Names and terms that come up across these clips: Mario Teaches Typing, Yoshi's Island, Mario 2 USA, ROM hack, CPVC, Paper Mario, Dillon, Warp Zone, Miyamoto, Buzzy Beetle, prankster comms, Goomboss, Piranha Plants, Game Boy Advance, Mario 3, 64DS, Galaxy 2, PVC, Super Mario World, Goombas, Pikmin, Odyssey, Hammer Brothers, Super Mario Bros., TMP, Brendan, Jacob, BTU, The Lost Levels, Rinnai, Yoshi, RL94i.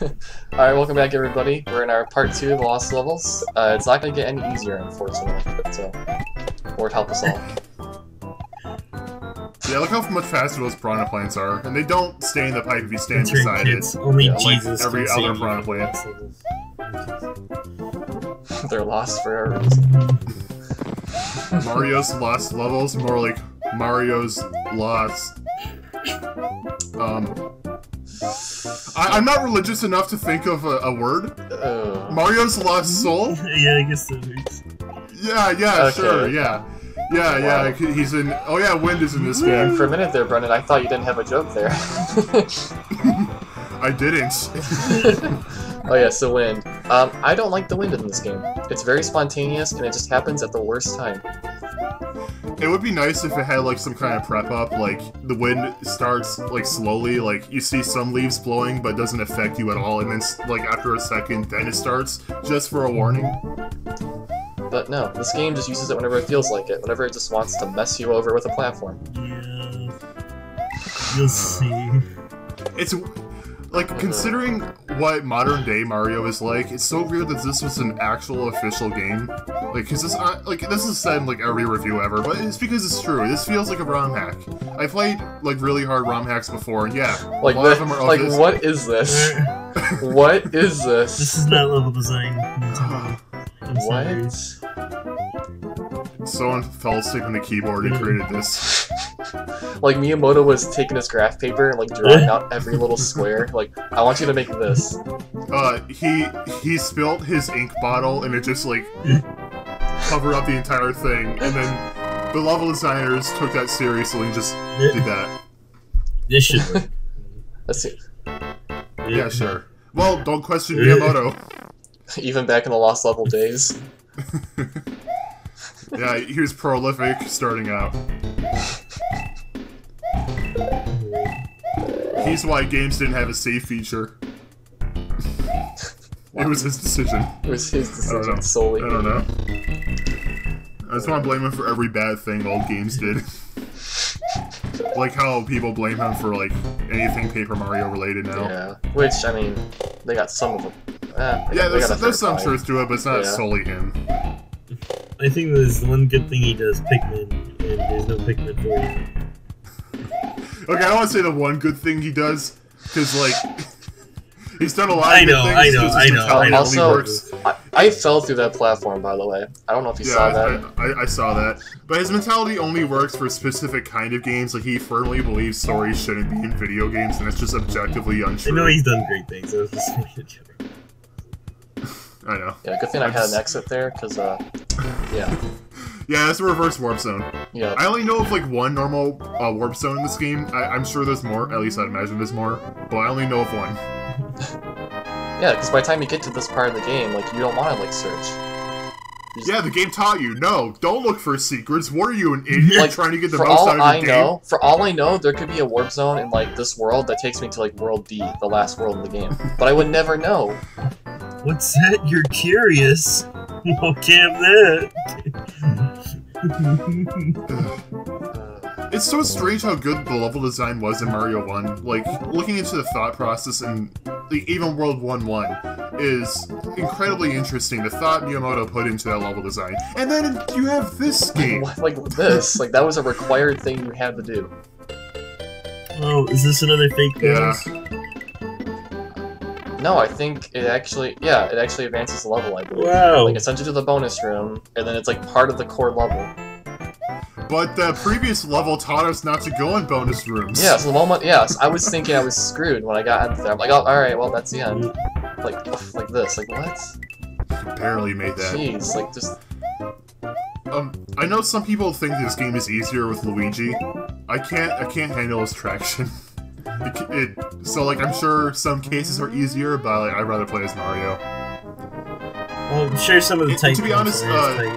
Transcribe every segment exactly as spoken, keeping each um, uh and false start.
Alright, welcome back everybody. We're in our part two of The Lost Levels. Uh, it's not going to get any easier, unfortunately, so Lord help us all. Yeah, look how much faster those Piranha Plants are. And they don't stay in the pipe if you stand it's beside it. Only yeah, Jesus like every other Piranha Plant. They're lost for a reason. Mario's Lost Levels, more like Mario's Lost... Um... I, I'm not religious enough to think of a, a word. Uh, Mario's Lost Soul? Yeah, I guess that makes Yeah, yeah, okay. sure, yeah. Yeah, wow. yeah, he's in... Oh yeah, wind is in this yeah, game. For a minute there, Brennan, I thought you didn't have a joke there. I didn't. Oh yeah, so wind. Um, I don't like the wind in this game. It's very spontaneous, and it just happens at the worst time. It would be nice if it had like some kind of prep up, like the wind starts like slowly, like you see some leaves blowing but doesn't affect you at all, and then like after a second then it starts, just for a warning. But no, this game just uses it whenever it feels like it, whenever it just wants to mess you over with a platform. Yeah, you'll see. It's like, mm-hmm. considering what modern day Mario is like, it's so weird that this was an actual official game. Like, cause this, uh, like, this is said in like every review ever, but it's because it's true. This feels like a ROM hack. I played like really hard ROM hacks before, and yeah, like, a lot the, of them are like, this. What is this? What is this? This is not level design. Uh, what? Someone fell asleep on the keyboard and created this. Like, Miyamoto was taking his graph paper and, like, drawing out every little square. Like, I want you to make this. Uh, he he spilled his ink bottle and it just, like, covered up the entire thing. And then the level designers took that seriously and just did that. This should work. Let's see. Yeah, sure. Well, don't question Miyamoto. Even back in the Lost Level days. Yeah, he was prolific starting out. He's why games didn't have a save feature. It was his decision. It was his decision, I don't know. solely. I don't know. I just want to blame him for every bad thing old games did. Like how people blame him for, like, anything Paper Mario related now. Yeah, which, I mean, they got some of them. Eh, yeah, got, there's, there's some line. truth to it, but it's not yeah. solely him. I think there's one good thing he does, Pikmin, and there's no Pikmin for you. Okay, I don't want to say the one good thing he does, because, like, he's done a lot of I know, good things. I know, I know, I know. Also, works. I, I fell through that platform, by the way. I don't know if you yeah, saw that. I, I, I saw that. But his mentality only works for a specific kind of games. Like, he firmly believes stories shouldn't be in video games, and it's just objectively untrue. I know he's done great things. I was just making a joke. I know. Yeah, good thing I had an exit there, because, uh, yeah. Yeah, that's a reverse Warp Zone. Yeah. I only know of, like, one normal uh, Warp Zone in this game. I I'm sure there's more, at least I'd imagine there's more, but I only know of one. Yeah, because by the time you get to this part of the game, like, you don't want to, like, search. Just... Yeah, the game taught you, no, don't look for secrets, what are you, an idiot, like, trying to get the most out of your I game? Know, for all I know, there could be a Warp Zone in, like, this world that takes me to, like, World D, the last world in the game. But I would never know. What's that? You're curious? Well, damn that! It's so strange how good the level design was in Mario one. Like, looking into the thought process in like, even World one one is incredibly interesting, the thought Miyamoto put into that level design. And then you have this game! Like this? Like, that was a required thing you had to do. Oh, is this another fake pose? Yeah. No, I think it actually, yeah, it actually advances the level, I believe. Wow. Like, it sends you to the bonus room, and then it's, like, part of the core level. But the previous level taught us not to go in bonus rooms. Yeah, so the moment, yes, I was thinking I was screwed when I got out there. I'm like, oh, alright, well, that's the end. Like, like this, like, what? I barely made that. Jeez, like, just... Um, I know some people think this game is easier with Luigi. I can't, I can't handle his traction. It, it, so, like, I'm sure some cases are easier, but like, I'd rather play as Mario. Well, I'm sure some of the types. To be honest, uh, tight.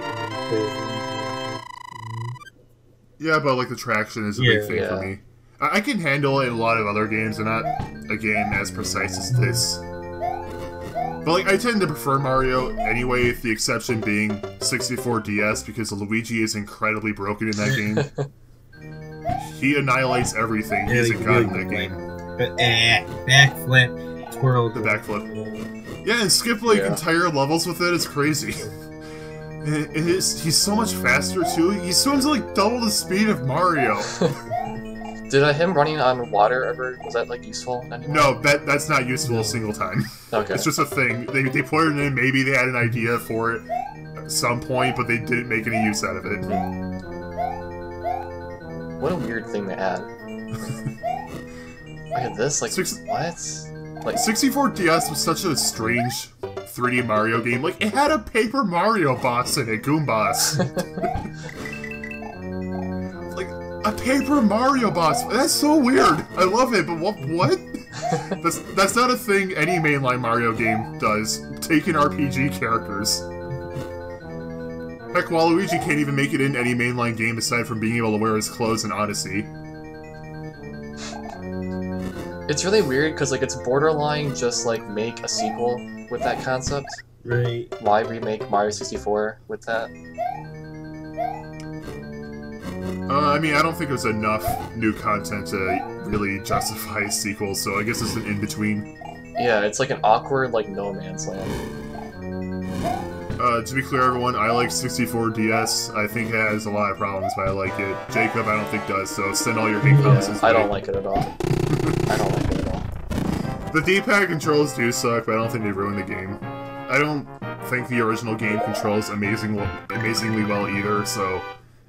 yeah, but like the traction is a yeah, big thing yeah. for me. I, I can handle it in a lot of other games, and not a game as precise as this. But like, I tend to prefer Mario anyway, the exception being sixty-four D S, because Luigi is incredibly broken in that game. He annihilates everything. He yeah, hasn't gotten that game. But, uh, backflip. World. The backflip. Yeah, and skip like yeah. entire levels with it. It's crazy. And it is, he's so much faster too. He swims like double the speed of Mario. Did uh, him running on water ever, was that like useful anyway? No, that that's not useful a single time. Okay. It's just a thing. They, they put it in, maybe they had an idea for it at some point, but they didn't make any use out of it. What a weird thing they had. Look at this, like, Six what? Like, sixty-four D S was such a strange three D Mario game. Like, it had a Paper Mario boss in it, Goombas. A Paper Mario boss! That's so weird! I love it, but what? What? that's, that's not a thing any mainline Mario game does. Taking R P G characters. Heck, Waluigi can't even make it in any mainline game aside from being able to wear his clothes in Odyssey. It's really weird because like it's borderline just like make a sequel with that concept. Right. Why remake Mario sixty-four with that? Uh, I mean, I don't think there's enough new content to really justify a sequel, so I guess it's an in-between. Yeah, it's like an awkward, like, no man's land. Uh, to be clear, everyone, I like sixty-four D S. I think it has a lot of problems, but I like it. Jacob, I don't think does, so send all your hate comments. Yeah, I don't like it at all. I don't like it at all. The D-pad controls do suck, but I don't think they ruin the game. I don't think the original game controls amazing, amazingly well either, so...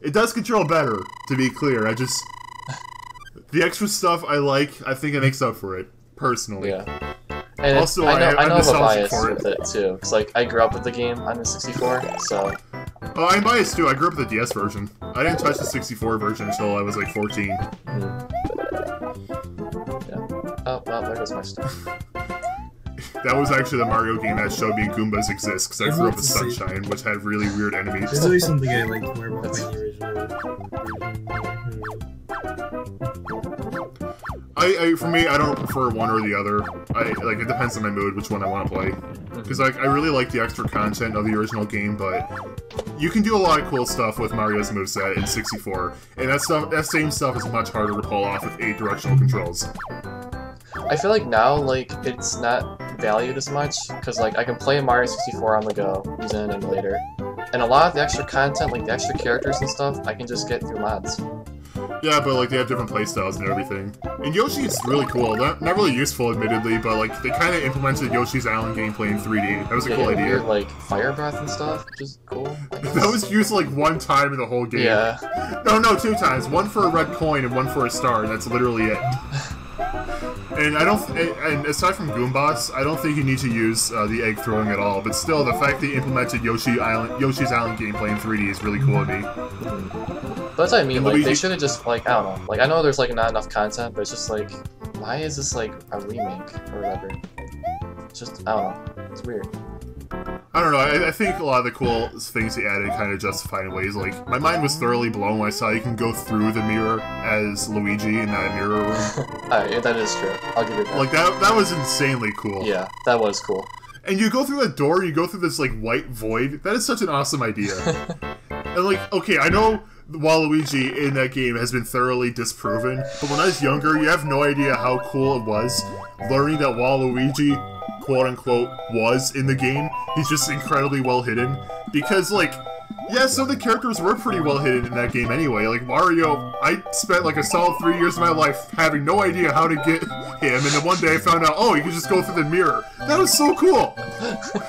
It does control better, to be clear. I just... The extra stuff I like, I think it makes up for it, personally. Yeah. And also, I know, I, I know I'm a bias with it, too. Because, like, I grew up with the game on the sixty-four, so... Oh, I'm biased, too. I grew up with the D S version. I didn't touch the sixty-four version until I was, like, fourteen. Mm-hmm. Yeah. Oh, well, there goes my stuff. That was actually the Mario game that showed me Goombas exist, because I grew up with Sunshine, which had really weird enemies. There's always something I liked more about the original. I, I, for me, I don't prefer one or the other. I like it depends on my mood, which one I want to play. Because like I really like the extra content of the original game, but you can do a lot of cool stuff with Mario's moveset in sixty-four, and that stuff, that same stuff, is much harder to pull off with eight directional controls. I feel like now, like, it's not valued as much, because, like, I can play Mario sixty-four on the go, using an emulator. And a lot of the extra content, like, the extra characters and stuff, I can just get through mods. Yeah, but, like, they have different playstyles and everything. And Yoshi is really cool. Not, not really useful, admittedly, but, like, they kind of implemented Yoshi's Island gameplay in three D. That was a yeah, cool idea. Weird, like, fire breath and stuff, which is cool. That was used, like, one time in the whole game. Yeah. No, no, two times. One for a red coin and one for a star, and that's literally it. And I don't, and aside from Goomboss, I don't think you need to use uh, the egg throwing at all. But still, the fact they implemented Yoshi Island, Yoshi's Island gameplay in three D is really cool to me. But that's what I mean. And like Luigi... they should have just like I don't know. Like I know there's like not enough content, but it's just like, why is this like a remake or whatever? It's just I don't know. It's weird. I don't know, I, I think a lot of the cool things he added kind of justify in ways, like, my mind was thoroughly blown when I saw you can go through the mirror as Luigi in that mirror room. Alright, yeah, that is true. I'll give you that. Like, that that was insanely cool. Yeah, that was cool. And you go through a door, you go through this, like, white void. That is such an awesome idea. And, like, okay, I know Waluigi in that game has been thoroughly disproven, but when I was younger, you have no idea how cool it was learning that Waluigi... quote-unquote, was in the game. He's just incredibly well hidden. Because, like, yeah, some of the characters were pretty well hidden in that game anyway. Like, Mario, I spent, like, a solid three years of my life having no idea how to get him, and then one day I found out, oh, you can just go through the mirror. That was so cool! I,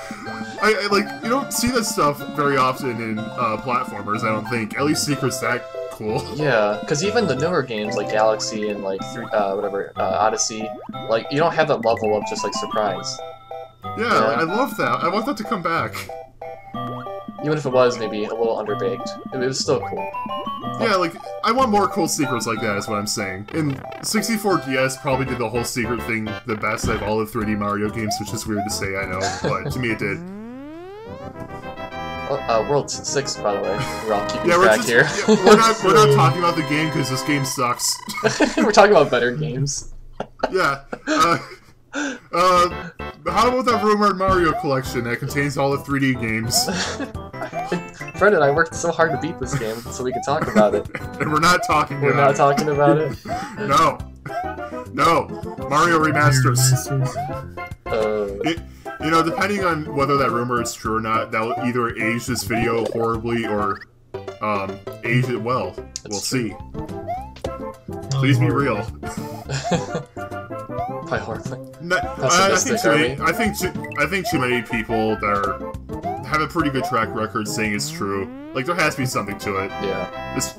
I, like, you don't see that stuff very often in uh, platformers, I don't think. At least Secret's that cool. Yeah, because even the newer games, like Galaxy and, like, three, uh, whatever, uh, Odyssey, like, you don't have that level of just, like, surprise. Yeah, yeah, I love that. I want that to come back. Even if it was maybe a little underbaked, it was still cool. Yeah, like, I want more cool secrets like that is what I'm saying. And sixty-four D S probably did the whole secret thing the best out of all the three D Mario games, which is weird to say, I know, but to me it did. Well, uh, World six, by the way. We're all keeping yeah, we're track just, here. Yeah, we're, not, we're not talking about the game because this game sucks. We're talking about better games. Yeah. Uh, uh, how about that rumored Mario collection that contains all the three D games? Brendan, I worked so hard to beat this game so we could talk about it. And we're not talking we're about not it. We're not talking about it? No. No, Mario remasters. Uh, it, you know, depending on whether that rumor is true or not, that will either age this video horribly or um, age it well. We'll see. Please be real. No, I, I think too many, I think too, I think too many people that are, have a pretty good track record saying it's true. Like, there has to be something to it. Yeah. This,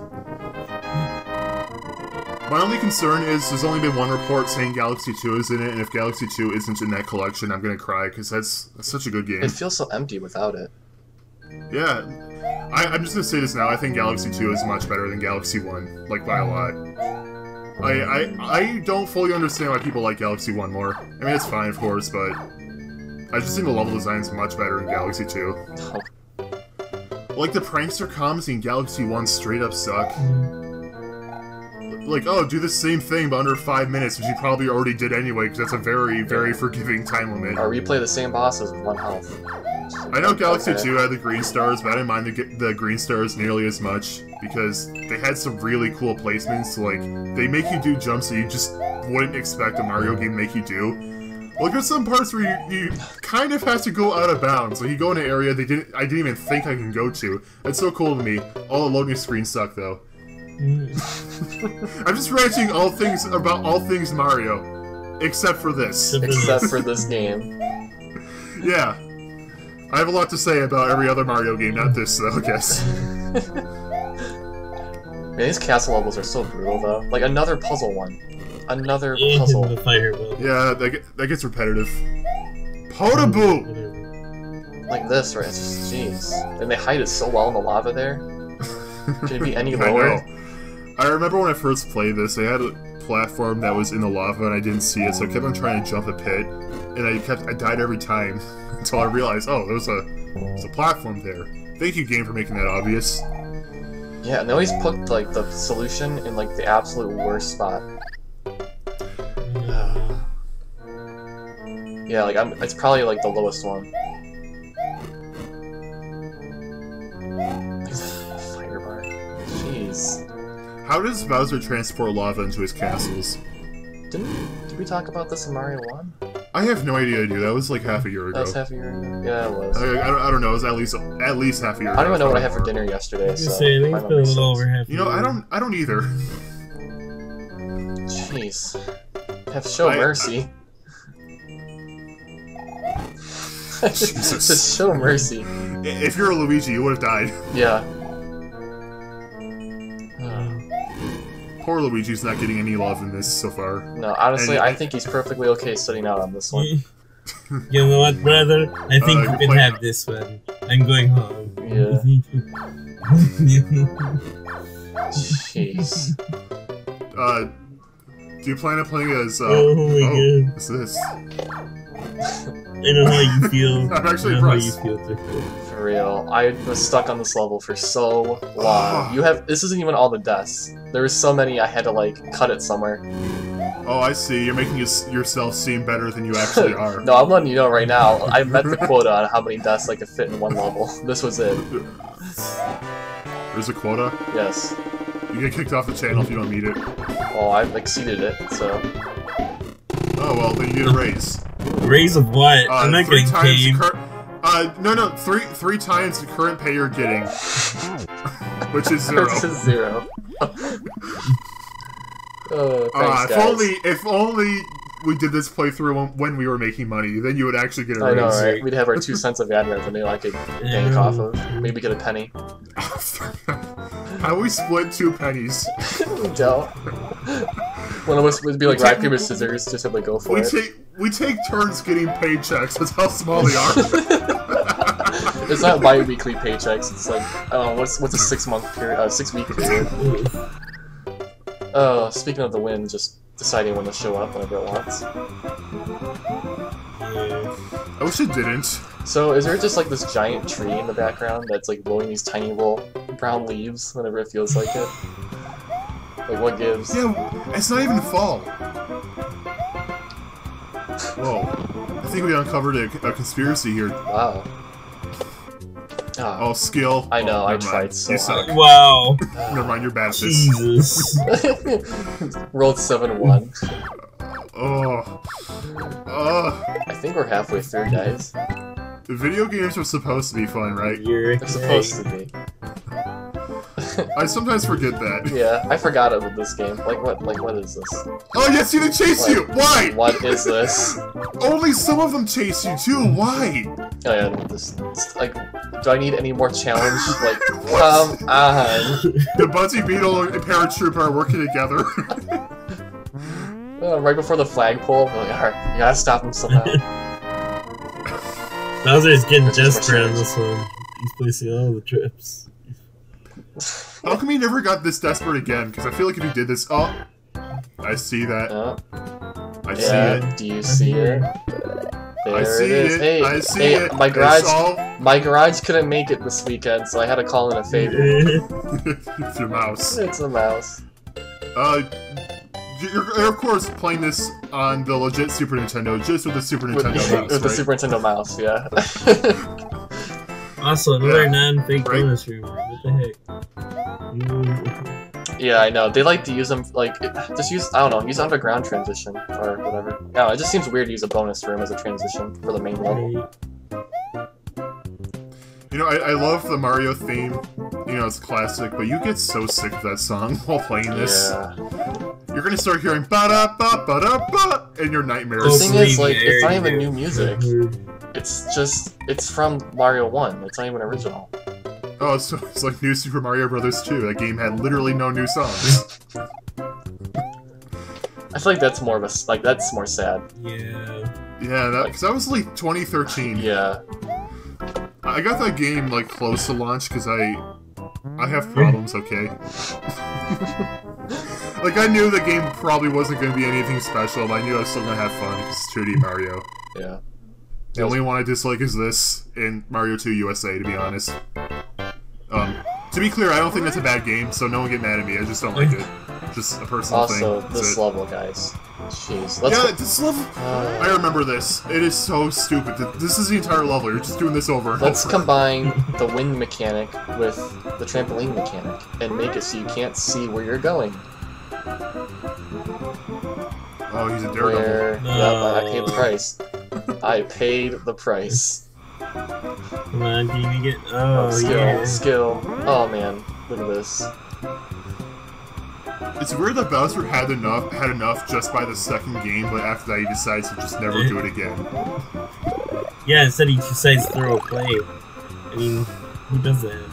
my only concern is there's only been one report saying Galaxy two is in it, and if Galaxy two isn't in that collection, I'm gonna cry, because that's, that's such a good game. It feels so empty without it. Yeah. I, I'm just gonna say this now, I think Galaxy two is much better than Galaxy one, like, by a lot. I, I I don't fully understand why people like Galaxy one more. I mean, it's fine, of course, but I just think the level design's much better in Galaxy two. Like, the prankster comms in Galaxy one straight up suck. Like, oh, do the same thing but under five minutes, which you probably already did anyway, because that's a very, very forgiving time limit. Or replay the same bosses with one health. I know Galaxy two had the green stars, but I didn't mind the, the green stars nearly as much, because they had some really cool placements. Like, they make you do jumps that you just wouldn't expect a Mario game to make you do. Like, there's some parts where you, you kind of have to go out of bounds. Like, you go in an area they didn't, I didn't even think I can go to. It's so cool to me. All the loading screens suck, though. I'm just ranting all things about all things Mario, except for this. Except for this game. Yeah. I have a lot to say about every other Mario game, not this, though, I guess. Man, these castle levels are so brutal, though. Like, another puzzle one. Another yeah, puzzle. The fire yeah, that, get, that gets repetitive. Potaboo! Like this, right? Just, jeez. And they hide it so well in the lava there. Can it be any lower? I know. I remember when I first played this, I had a platform that was in the lava and I didn't see it, so I kept on trying to jump a pit, and I kept I died every time until I realized, oh, there was a there's a platform there. Thank you, game, for making that obvious. Yeah, and they always put like the solution in like the absolute worst spot. Yeah, like I'm, it's probably like the lowest one. Firebar. Jeez. How does Bowser transport lava into his castles? Didn't did we talk about this in Mario one? I have no idea, dude. That was like half a year ago. That was half a year ago. Yeah, it was. I, I, don't, I don't know. It was at least at least half a year ago. I don't even know what I had for dinner yesterday. I was so saying, I think it's been a little over half a year. You know, I don't. I don't either. Jeez, have show I, mercy. I, I... Jesus, just show mercy. If you're a Luigi, you would have died. Yeah. Poor Luigi's not getting any love in this so far. No, honestly, and, I think he's perfectly okay sitting out on this one. You know what, brother? I think uh, you can have this one. I'm going home. Yeah. Jeez. Uh, do you plan on playing as, uh... Oh my oh, god. What's this? I don't know how you feel. I'm actually impressed. I don't know how you feel. For real. I was stuck on this level for so long. You have... This isn't even all the deaths. There were so many I had to, like, cut it somewhere. Oh, I see. You're making yourself seem better than you actually are. No, I'm letting you know right now. I met the quota on how many deaths I could fit in one level. This was it. There's a quota? Yes. You get kicked off the channel if you don't meet it. Oh, I've exceeded it, so... Oh, well, then you need a raise. Raise of what? Uh, I'm not getting paid. Uh, no, no, three three times the current pay you're getting. Which is zero. Which is zero. Oh, thanks, uh, if guys. only if only we did this playthrough when we were making money, then you would actually get a raise. I know, right? We'd have our two cents of ad revenue I could bank off of. Maybe get a penny. How we split two pennies? We don't. One of us would be like we rock paper scissors, just have like go for we it. Take, we take turns getting paychecks. That's how small they are. It's not bi-weekly paychecks. It's like, oh, what's what's a six-month period? Uh, six-week period. Oh, uh, speaking of the wind, just deciding when to show up whenever it wants. I wish it didn't. So is there just like this giant tree in the background that's like blowing these tiny little brown leaves whenever it feels like it? Like, what gives? Yeah, it's not even fall. Whoa. I think we uncovered a, a conspiracy here. Wow. Uh, oh, skill. I know, oh, I tried mind. so you hard. Suck. Wow. Never mind, you're bad at this. Jesus. Rolled seven one. Oh. Oh. I think we're halfway through, guys. The video games are supposed to be fun, right? You're They're supposed to be. I sometimes forget that. Yeah, I forgot it with this game. Like what? Like what is this? Oh yes, you didn't chase like, you. Why? What is this? Only some of them chase you too. Why? Oh yeah, this, this like, do I need any more challenge? Like, come on. The Buzzy Beetle and Paratroop are working together. uh, right before the flagpole, I'm like, all right, you gotta stop him somehow. Bowser's getting There's desperate on this one. He's placing all the trips. How come he never got this desperate again? Because I feel like if he did this, oh, I see that. Oh. I yeah, see it. Do you see it? There I see it. Is. it. Hey, I see hey, it. My garage, all... my garage couldn't make it this weekend, so I had to call in a favor. It's your mouse. It's a mouse. Uh, you're, you're of course playing this on the legit Super Nintendo, just with the Super with, Nintendo mouse. With right? the Super Nintendo mouse, yeah. Also, another yeah. non-fake right. bonus room. What the heck? Mm. Yeah, I know. They like to use them, like, just use, I don't know, use underground transition or whatever. No, it just seems weird to use a bonus room as a transition for the main level. You know, I, I love the Mario theme. You know, it's classic, but you get so sick of that song while playing this. Yeah. You're gonna start hearing ba-da-ba-ba-da-ba in your nightmares. The thing is, like, it's not even new music. It's just, it's from Mario one, it's not even original. Oh, so it's like New Super Mario Bros. two, that game had literally no new songs. I feel like that's more of a, like, that's more sad. Yeah. Yeah, that, like, cause that was like twenty thirteen. Yeah. I got that game, like, close to launch, cause I, I have problems, okay? Like, I knew the game probably wasn't gonna be anything special, but I knew I was still gonna have fun, cause it's two D Mario. Yeah. The only one I dislike is this in Mario two U S A, to be honest. Um, to be clear, I don't think that's a bad game, so no one get mad at me. I just don't like it. Just a personal also, thing. Also, this level, guys. Jeez. Let's yeah, this level. Uh, I remember this. It is so stupid. This is the entire level. You're just doing this over. And let's over. combine the wind mechanic with the trampoline mechanic and make it so you can't see where you're going. Oh, he's a daredevil. Where... No. Yep, I paid the price. I paid the price. Come on, can you get... Oh, oh skill, yeah. skill. Oh, man. Look at this. It's weird that Bowser had enough, had enough just by the second game, but after that he decides to just never do it again. Yeah, instead he decides to throw a play. I mean, who does that?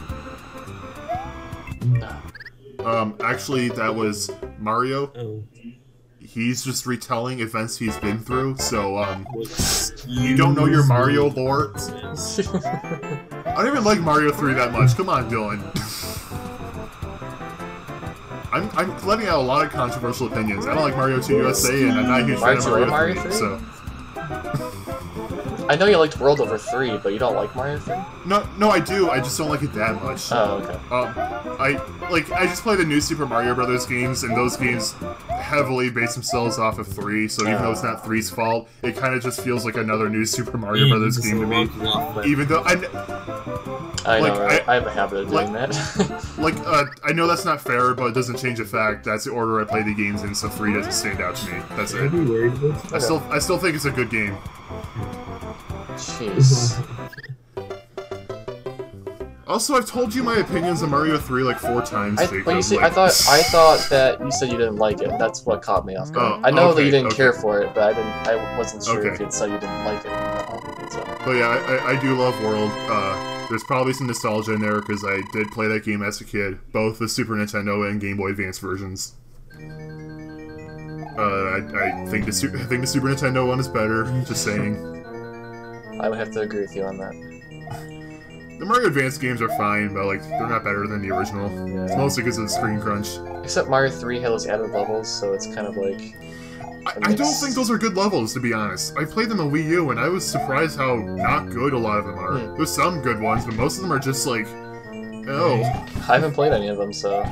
Um, actually, that was Mario. Oh. He's just retelling events he's been through, so, um, you don't know your Mario lore. I don't even like Mario three that much. Come on, Dylan. I'm, I'm letting out a lot of controversial opinions. I don't like Mario two U S A, and I'm not a huge fan of Mario three, so... I know you liked World Over three, but you don't like Mario three? No, no, I do. I just don't like it that much. Oh, okay. Um, I like I just play the new Super Mario Bros. Games, and those games heavily base themselves off of three. So even uh, though it's not three's fault, it kind of just feels like another new Super Mario Bros. game to me. Off, even though I, I like, know, right? I, I have a habit of doing like, that. like uh, I know that's not fair, but it doesn't change the fact that's the order I play the games in. So three doesn't stand out to me. That's it. I okay. still I still think it's a good game. Jeez. Also, I've told you my opinions on Mario three like four times. I, well, you see, like... I thought I thought that you said you didn't like it. That's what caught me off guard. Oh, I know okay, that you didn't okay. care for it, but I didn't. I wasn't sure okay. if you'd said you didn't like it at all. So. But yeah, I, I do love World. Uh, there's probably some nostalgia in there because I did play that game as a kid, both the Super Nintendo and Game Boy Advance versions. Uh, I, I think the Super, I think the Super Nintendo one is better. Just saying. I would have to agree with you on that. The Mario Advance games are fine, but like they're not better than the original. Yeah. It's mostly because of the screen crunch. Except Mario three has added levels, so it's kind of like... I, I don't think those are good levels, to be honest. I played them on Wii U, and I was surprised how not good a lot of them are. Hmm. There's some good ones, but most of them are just like... Oh. I haven't played any of them, so...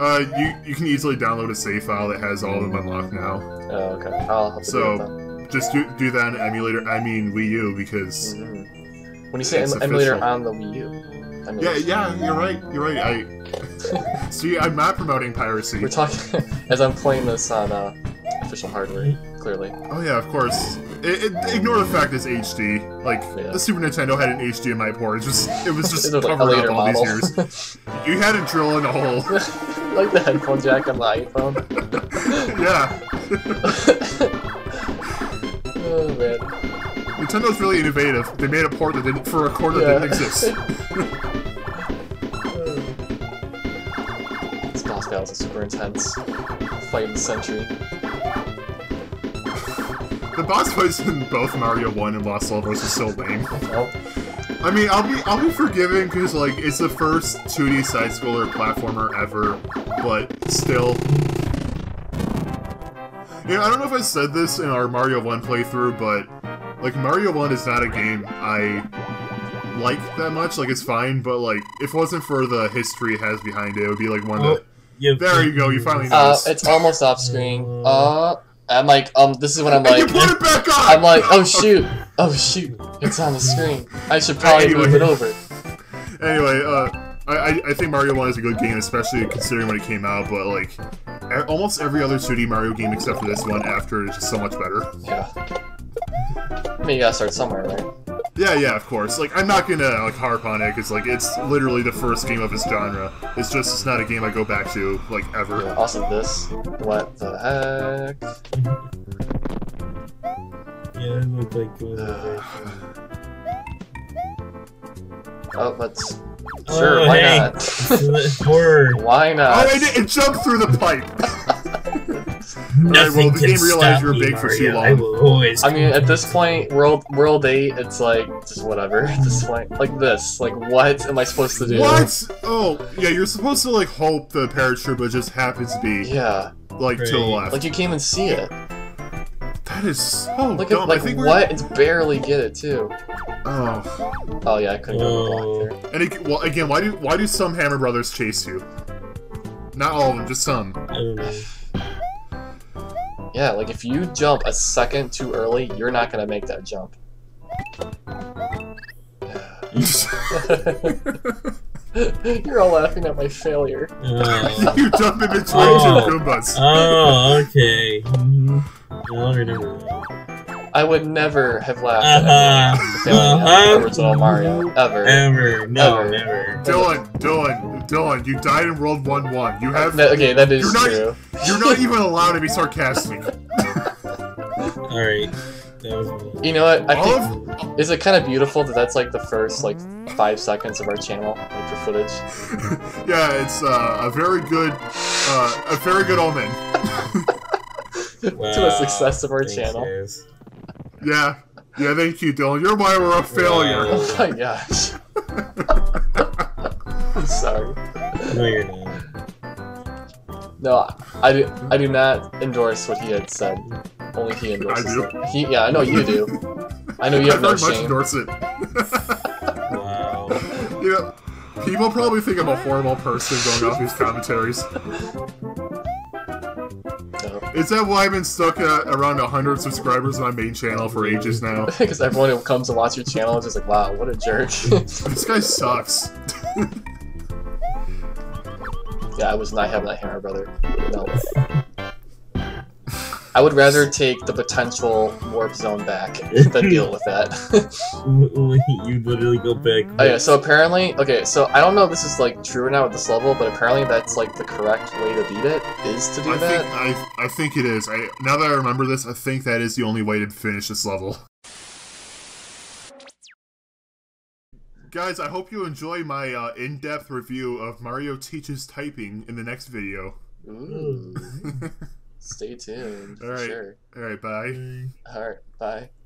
Uh, you, you can easily download a save file that has all of them unlocked now. Oh, okay. I'll have to so, do that. Just do, do that on emulator, I mean Wii U, because... Mm-hmm. When you say em emulator on the Wii U... I mean, yeah, yeah, you're right. You're right. I see. I'm not promoting piracy. We're talking as I'm playing this on uh, official hardware, clearly. Oh yeah, of course. It, it, ignore the fact it's H D. Like yeah. the Super Nintendo had an H D M I port. It just it was just covered like up all model. these years. You had a drill in a hole. Like the headphone jack on the iPhone. Yeah. Oh man. Nintendo's really innovative. They made a port that didn't, for a quarter yeah. that didn't exist. These boss battles are super intense. Fight in the century. The boss fights in both Mario one and Lost Levels is so lame. Nope. I mean, I'll be I'll be forgiving because like it's the first two D side scroller platformer ever, but still. You know, I don't know if I said this in our Mario one playthrough, but. Like, Mario one is not a game I like that much. Like, it's fine, but, like, if it wasn't for the history it has behind it, it would be, like, one oh, that... You there you go, you finally noticed. Uh, it's almost off-screen. Uh, I'm like, um, this is when I'm like... And you put it back on! I'm like, oh, shoot. Okay. Oh, shoot. It's on the screen. I should probably anyway. move it over. Anyway, uh... I, I think Mario one is a good game, especially considering when it came out, but like, almost every other two D Mario game except for this one after is just so much better. Yeah. I mean, you gotta start somewhere, right? Yeah, yeah, of course. Like, I'm not gonna like harp on it, because like, it's literally the first game of its genre. It's just, it's not a game I go back to, like, ever. Yeah, also this. What the heck? Yeah, it looked like it was uh... Oh, let's... Sure, oh, why hey. not? Word. Why not? Oh, it jumped through the pipe! Alright, well, the game realized you were big Mario. for too long. I, will always I mean, at this point, World World eight, it's like, just whatever. At this point, like this. Like, what am I supposed to do? What? Oh, yeah, you're supposed to, like, hope the Paratroop just happens to be, yeah. like, right. to the left. Like, you can't even see it. That is so Look dumb. At, like, I think what? We're... It's barely get it, too. Oh. Oh, yeah, I couldn't go block there. And it, well, again, why do why do some Hammer Brothers chase you? Not all of them, just some. Yeah, like, if you jump a second too early, you're not gonna make that jump. You're all laughing at my failure. Oh. You jump in between two oh. Goombas. Oh, okay. I would never have laughed at the original Mario. Ever. Ever. No, ever. never. Dylan, Dylan, Dylan, you died in World one one. You have... No, okay, that is you're not, true. You're not even allowed to be sarcastic. Alright. You know what? I think... Of... Is it kind of beautiful that that's like the first, like, five seconds of our channel, like, for footage? Yeah, it's uh, a very good... Uh, a very good omen. Wow, to the success of our channel. Serious. Yeah, yeah. Thank you, Dylan. You're why we're a failure. Wow. Oh my gosh. I'm sorry. No, you're not. No, I do. I do not endorse what he had said. Only he endorses. I do. It. He, yeah, I know you do. I know you have I no shame. I very much endorse it. Wow. You know, people probably think I'm a horrible person going off these commentaries. Is that why I've been stuck at around one hundred subscribers on my main channel for ages now? Because everyone who comes to watch your channel is just like, wow, what a jerk. This guy sucks. Yeah, I was not having that hammer, brother. No. I would rather take the potential warp zone back than deal with that. You literally go back. Oh yeah, so apparently, okay, so I don't know if this is like true or not with this level, but apparently that's like the correct way to beat it is to do I that. Think, I I think it is. I now that I remember this, I think that is the only way to finish this level. Guys, I hope you enjoy my uh, in-depth review of Mario Teaches Typing in the next video. Ooh. Stay tuned. All right. Sure. All right. Bye. All right. Bye.